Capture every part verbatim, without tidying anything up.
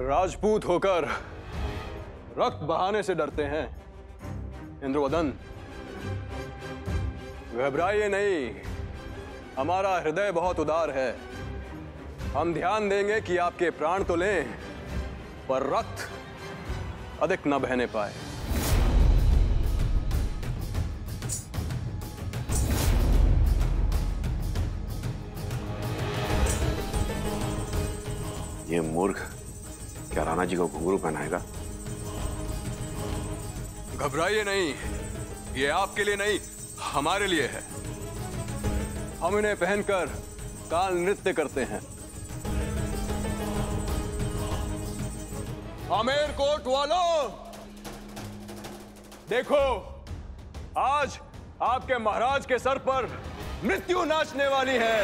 राजपूत होकर रक्त बहाने से डरते हैं इंद्रवदन। घबराइए नहीं, हमारा हृदय बहुत उदार है। हम ध्यान देंगे कि आपके प्राण तो लें, पर रक्त अधिक न बहने पाए। ये मूर्ख क्या राणा जी को घुंघरू पहनाएगा? घबराइए नहीं, ये आपके लिए नहीं हमारे लिए है। हम इन्हें पहनकर ताल नृत्य करते हैं। आमेर कोट वालों, देखो आज आपके महाराज के सर पर मृत्यु नाचने वाली है।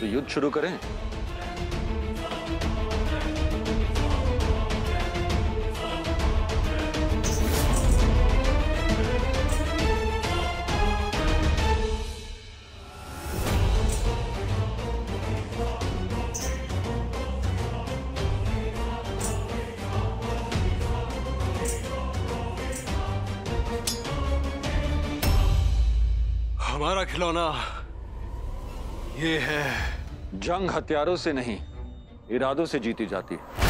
तो युद्ध शुरू करें। हमारा खिलौना ये है। जंग हथियारों से नहीं, इरादों से जीती जाती है।